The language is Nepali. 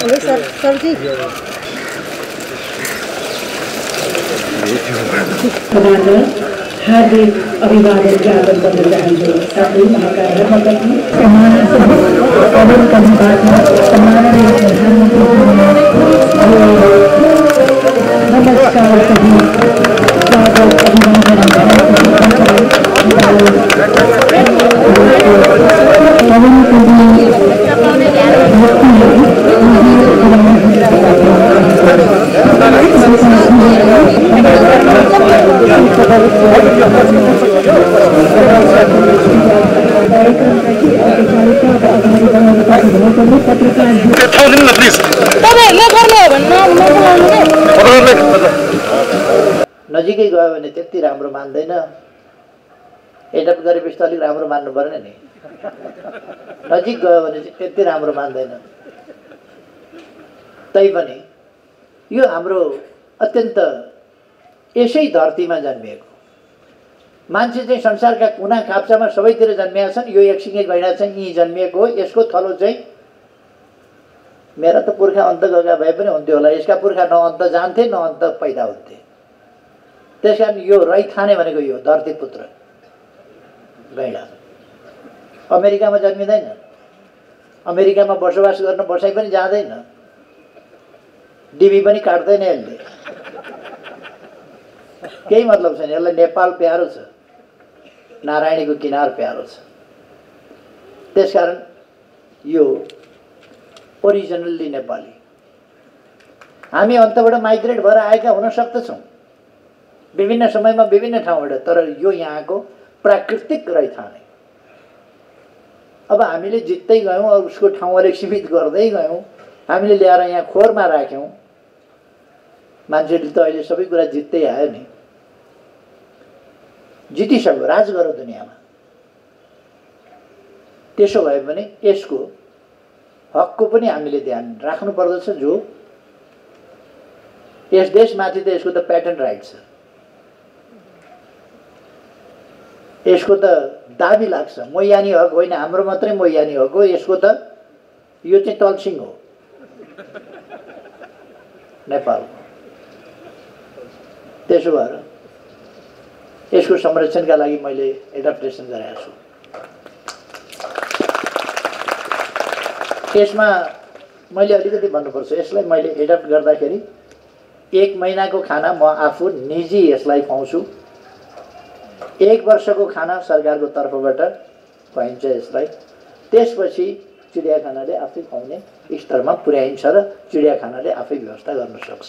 हार्दिक अभिवादन ज्ञापन करना चाहेंगे। साथी महाकार्य भगवती समान अवसर का बात है समान नमस्कार सभी स्वागत नजिकै गयो भने त्यति राम्रो मान्दैन। एडप्ट गरेपछि त अलिक राम्रो मान्नु पर्ने नि। नजिक गयो भने चाहिँ त्यति राम्रो मान्दैन। तैपनि यो हाम्रो अत्यन्त यसै धरतीमा जन्मिएको मान्छे चाहिँ संसारका कुना काप्चामा सबैतिर जन्मिएका छन्। यो एकसिङै गइरहेको छ। यी जन्मिएको हो। यसको थलो चाहिँ मेरा त पुर्खा अन्त गएका भए पनि हुन्थ्यो होला। यसका पुर्खा न अन्त जान्थे न अन्त पैदा हुन्थे। त्यसकारण यो रैथाने भनेको यो धरती पुत्र गैडा अमेरिकामा जन्मिँदैन। अमेरिकामा बसोबास गर्न बसाइ पनि जाँदैन। डिबी पनि काट्दैन। यसले केही मतलब छैन। यसलाई नेपाल प्यारो छ, नारायणीको किनार प्यारो छ। त्यसकारण यो ओरिजिनल्ली नेपाली। हामी अन्तबाट माइग्रेट भएर आएका हुन सक्दछौँ विभिन्न समयमा विभिन्न ठाउँबाट, तर यो यहाँको प्राकृतिक रैथाने। अब हामीले जित्दै गयौँ और उसको ठाउँले सीमित गर्दै गयौँ। हामीले ल्याएर यहाँ खोरमा राख्यौँ। मान्छेले त अहिले सबै कुरा जित्दै आयो नि, जितिसक्यो, राज गर्यो दुनियाँमा। त्यसो भए पनि यसको हकको पनि हामीले ध्यान राख्नु पर्दछ। जो यस देशमाथि त यसको त प्याटेन्ट राइट छ, यसको त दाबी लाग्छ। मोयानी हक होइन, हाम्रो मात्रै मोयानी हक हो। यसको त यो चाहिँ तल्सिङ हो नेपालको। त्यसो भएर यसको संरक्षणका लागि मैले एडप्टेसन गराएको छु। यसमा मैले अलिकति भन्नुपर्छ। यसलाई मैले एडप्ट गर्दाखेरि 1 महिनाको खाना म आफू निजी यसलाई खुवाउँछु। 1 वर्षको खाना सरकारको तर्फबाट खुवाइन्छ यसलाई। त्यसपछि चिडियाखानाले आफै खुवाउने स्तरमा पुर्याइन्छ र चिडियाखानाले आफै व्यवस्था गर्न सक्छ।